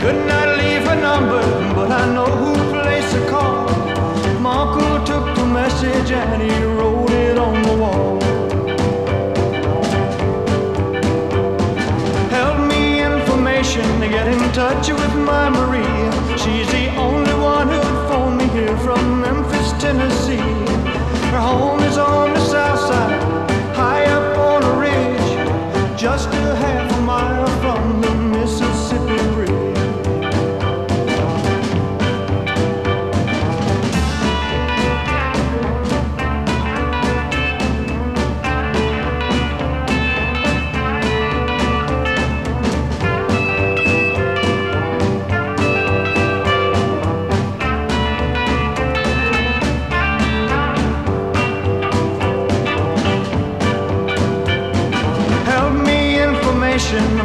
Could not leave her number, but I know who placed a call. My uncle took the message and he wrote it on the wall. Help me information to get in touch with my Marie. She's the only one who'd phone me here from Memphis, Tennessee. Her home is on the south side, high up on a ridge, just a half a mile from the Mississippi Bridge.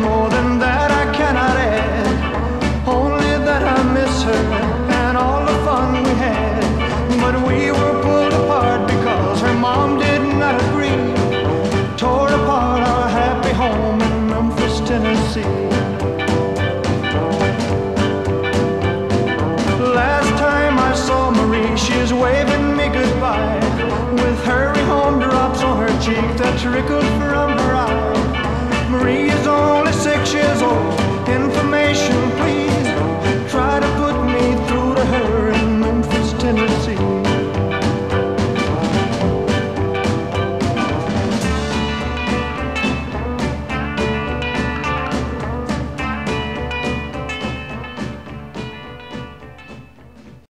More than that I cannot add, only that I miss her and all the fun we had. But we were pulled apart because her mom did not agree, tore apart our happy home in Memphis, Tennessee.